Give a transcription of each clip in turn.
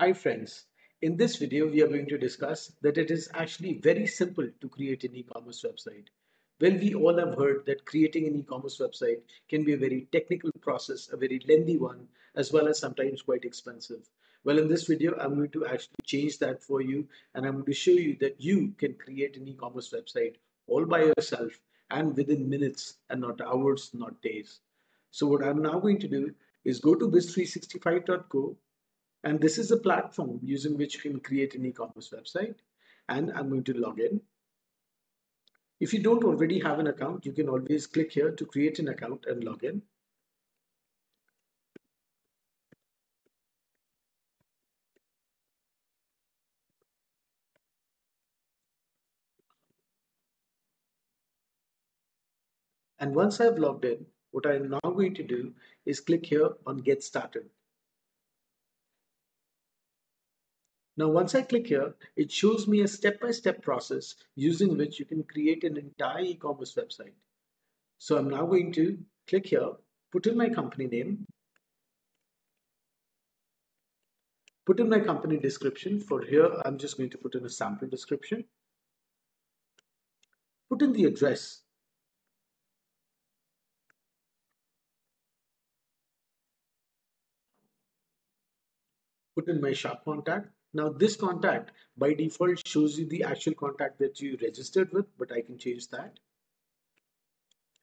Hi friends, in this video we are going to discuss that it is actually very simple to create an e-commerce website. Well, we all have heard that creating an e-commerce website can be a very technical process, a very lengthy one, as well as sometimes quite expensive. Well, in this video I'm going to actually change that for you, and I'm going to show you that you can create an e-commerce website all by yourself and within minutes and not hours, not days. So what I'm now going to do is go to biz365.co. And this is a platform using which you can create an e-commerce website. And I'm going to log in. If you don't already have an account, you can always click here to create an account and log in. And once I've logged in, what I'm now going to do is click here on Get Started. Now, once I click here, it shows me a step-by-step process using which you can create an entire e-commerce website. So I'm now going to click here, put in my company name, put in my company description. For here, I'm just going to put in a sample description, put in the address, put in my shop contact. Now this contact by default shows you the actual contact that you registered with, but I can change that.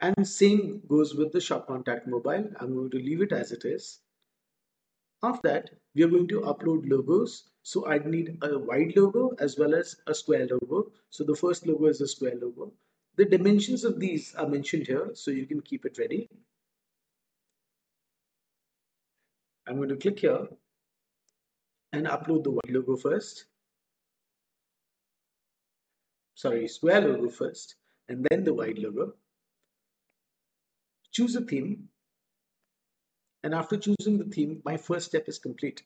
And same goes with the shop contact mobile. I'm going to leave it as it is. After that, we are going to upload logos. So I need a wide logo as well as a square logo. So the first logo is a square logo. The dimensions of these are mentioned here, so you can keep it ready. I'm going to click here and upload the wide logo first. Sorry, square logo first, and then the wide logo. Choose a theme, and after choosing the theme, my first step is complete.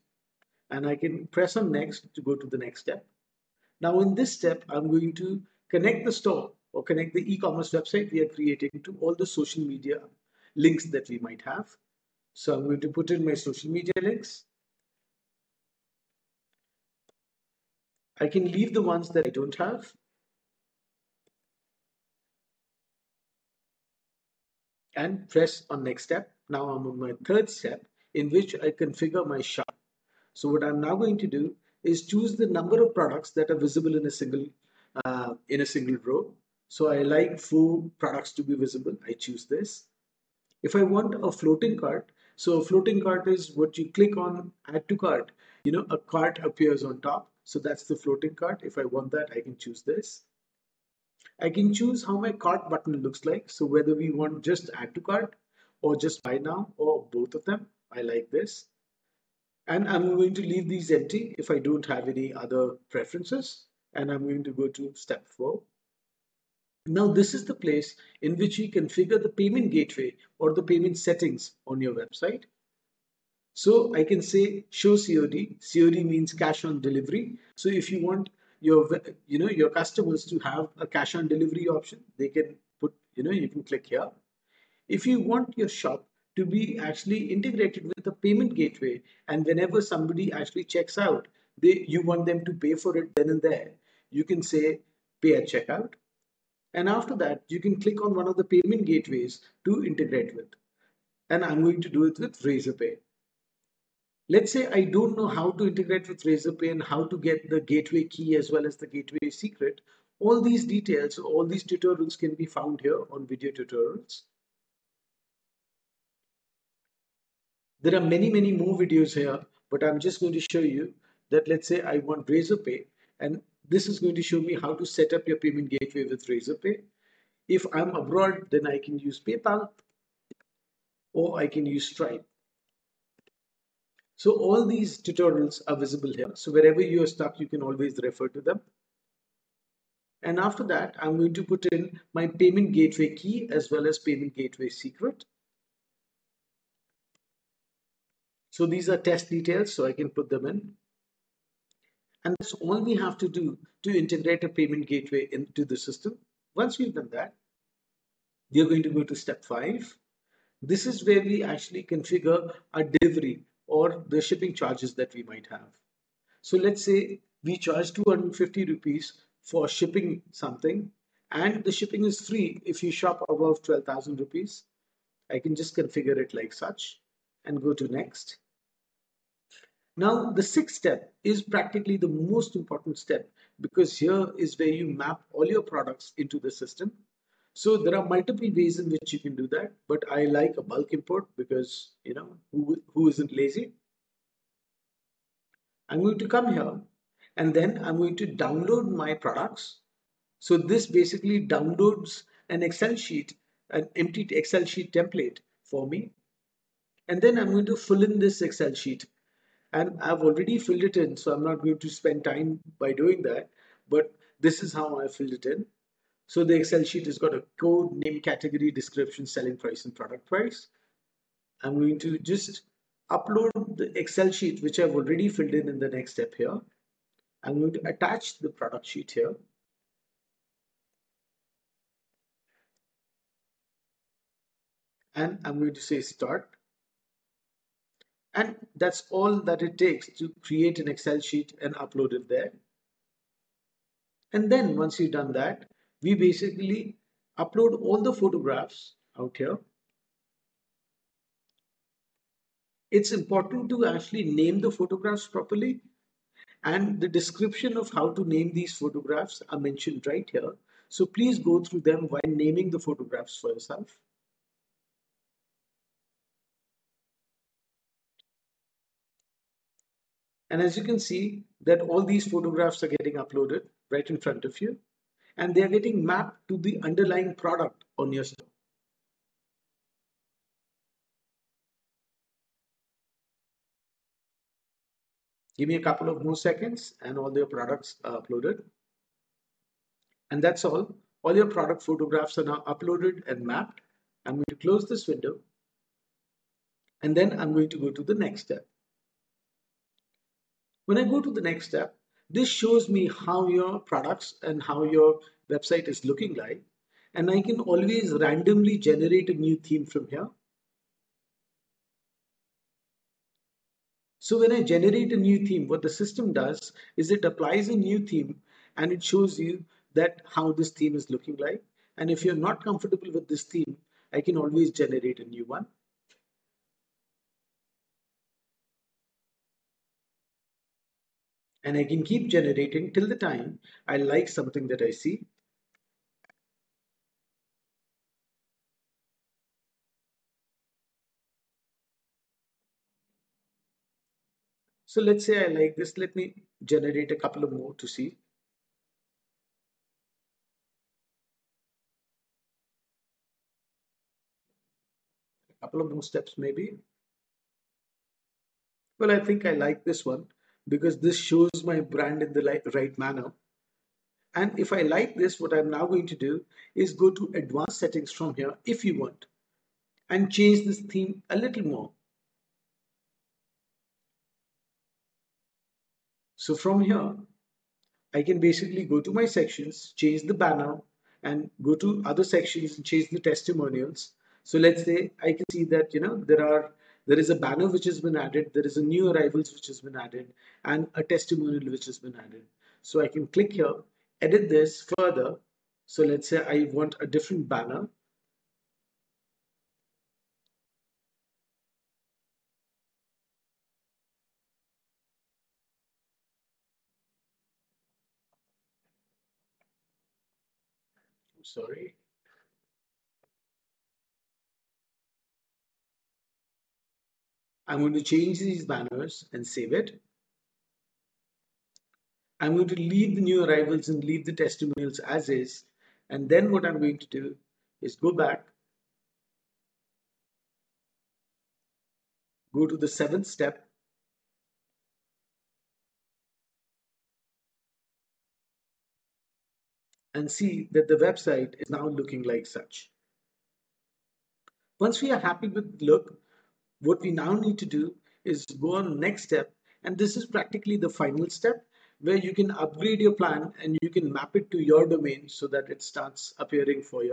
And I can press on next to go to the next step. Now in this step, I'm going to connect the store or connect the e-commerce website we are creating to all the social media links that we might have. So I'm going to put in my social media links. I can leave the ones that I don't have. And press on next step. Now I'm on my third step, in which I configure my shop. So what I'm now going to do is choose the number of products that are visible in a single row. So I like 4 products to be visible. I choose this. If I want a floating cart, so a floating cart is what you click on add to cart. You know, a cart appears on top. So that's the floating cart. If I want that, I can choose this. I can choose how my cart button looks like. So whether we want just add to cart or just buy now or both of them, I like this. And I'm going to leave these empty if I don't have any other preferences. And I'm going to go to step 4. Now this is the place in which you configure the payment gateway or the payment settings on your website. So I can say show COD. COD means cash on delivery. So if you want your customers to have a cash on delivery option, they can put, you can click here. If you want your shop to be actually integrated with the payment gateway, and whenever somebody actually checks out, you want them to pay for it then and there, you can say pay at checkout. And after that, you can click on one of the payment gateways to integrate with. And I'm going to do it with Razorpay. Let's say I don't know how to integrate with Razorpay and how to get the gateway key as well as the gateway secret. All these details, all these tutorials can be found here on video tutorials. There are many more videos here, but I'm just going to show you that let's say I want Razorpay, and this is going to show me how to set up your payment gateway with Razorpay. If I'm abroad, then I can use PayPal or I can use Stripe. So all these tutorials are visible here. So wherever you are stuck, you can always refer to them. And after that, I'm going to put in my payment gateway key as well as payment gateway secret. So these are test details, so I can put them in. And that's all we have to do to integrate a payment gateway into the system. Once we've done that, we are going to go to step 5. This is where we actually configure our delivery or the shipping charges that we might have. So let's say we charge 250 rupees for shipping something, and the shipping is free if you shop above 12,000 rupees. I can just configure it like such and go to next. Now the sixth step is practically the most important step, because here is where you map all your products into the system. So there are multiple ways in which you can do that, but I like a bulk import because, you know, who isn't lazy? I'm going to come here and then I'm going to download my products. So this basically downloads an Excel sheet, an empty Excel sheet template for me. And then I'm going to fill in this Excel sheet, and I've already filled it in. So I'm not going to spend time by doing that, but this is how I filled it in. So the Excel sheet has got a code, name, category, description, selling price, and product price. I'm going to just upload the Excel sheet, which I've already filled in the next step here. I'm going to attach the product sheet here. And I'm going to say start. And that's all that it takes to create an Excel sheet and upload it there. And then once you've done that, we basically upload all the photographs out here. It's important to actually name the photographs properly, and the description of how to name these photographs are mentioned right here. So please go through them while naming the photographs for yourself. And as you can see, that all these photographs are getting uploaded right in front of you, and they are getting mapped to the underlying product on your store. Give me a couple of more seconds and all your products are uploaded. And that's all. All your product photographs are now uploaded and mapped. I'm going to close this window, and then I'm going to go to the next step. When I go to the next step, this shows me how your products and how your website is looking like. And I can always randomly generate a new theme from here. So when I generate a new theme, what the system does is it applies a new theme and it shows you that how this theme is looking like. And if you're not comfortable with this theme, I can always generate a new one. And I can keep generating till the time I like something that I see. So let's say I like this. Let me generate a couple of more to see. A couple of more steps maybe. Well, I think I like this one, because this shows my brand in the right manner. And if I like this, what I'm now going to do is go to advanced settings from here, if you want, and change this theme a little more. So from here, I can basically go to my sections, change the banner, and go to other sections and change the testimonials. So let's say I can see that, you know, there is a banner which has been added, there is a new arrivals which has been added, and a testimonial which has been added. So I can click here, edit this further. So let's say I want a different banner. I'm sorry. I'm going to change these banners and save it. I'm going to leave the new arrivals and leave the testimonials as is. And then what I'm going to do is go back, go to the seventh step. And see that the website is now looking like such. Once we are happy with the look, what we now need to do is go on next step, and this is practically the final step where you can upgrade your plan and you can map it to your domain so that it starts appearing for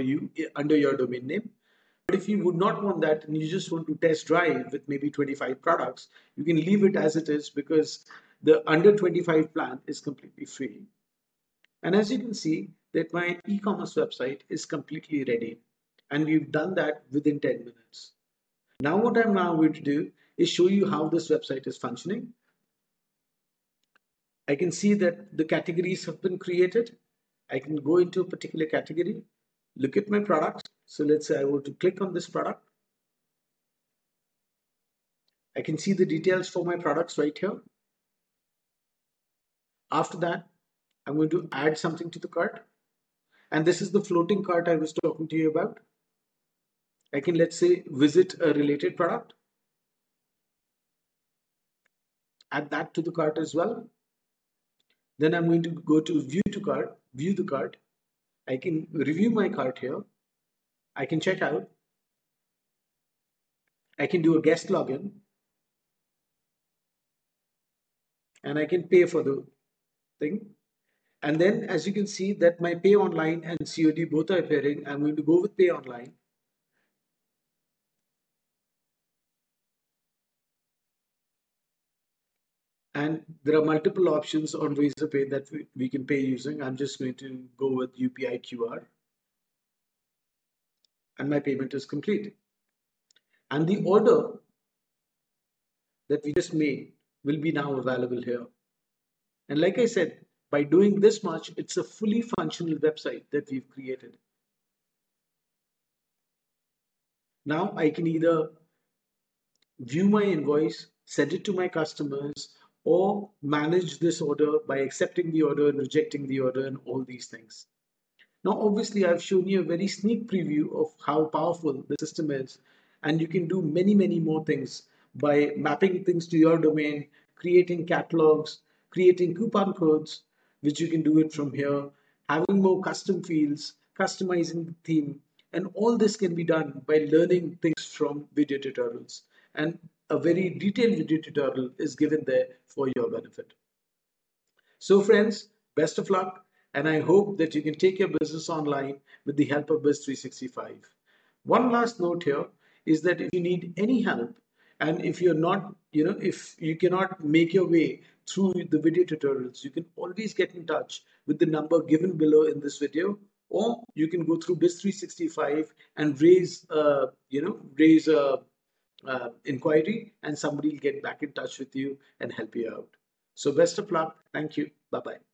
you under your domain name. But if you would not want that and you just want to test drive with maybe 25 products, you can leave it as it is, because the under 25 plan is completely free. And as you can see that my e-commerce website is completely ready. And we've done that within 10 minutes. Now what I'm now going to do is show you how this website is functioning. I can see that the categories have been created. I can go into a particular category, look at my products. So let's say I were to click on this product. I can see the details for my products right here. After that, I'm going to add something to the cart. And this is the floating cart I was talking to you about. I can, let's say, visit a related product. Add that to the cart as well. Then I'm going to go to view the cart. I can review my cart here. I can check out. I can do a guest login. And I can pay for the thing. And then as you can see that my Pay Online and COD both are appearing. I'm going to go with Pay Online. And there are multiple options on Razorpay that we can pay using. I'm just going to go with UPI QR. And my payment is complete. And the order that we just made will be now available here. And like I said, by doing this much, it's a fully functional website that we've created. Now I can either view my invoice, send it to my customers, or manage this order by accepting the order and rejecting the order and all these things. Now, obviously, I've shown you a very sneak preview of how powerful the system is, and you can do many, many more things by mapping things to your domain, creating catalogs, creating coupon codes, which you can do it from here, having more custom fields, customizing the theme, and all this can be done by learning things from video tutorials. And a very detailed video tutorial is given there for your benefit. So friends, best of luck, and I hope that you can take your business online with the help of Biz365. One last note here is that if you need any help, and if you're not, if you cannot make your way through the video tutorials, you can always get in touch with the number given below in this video, or you can go through Biz365 and raise a inquiry, and somebody will get back in touch with you and help you out. So best of luck. Thank you. Bye-bye.